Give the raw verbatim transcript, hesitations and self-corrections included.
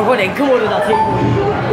说过连胳膊都打腿骨。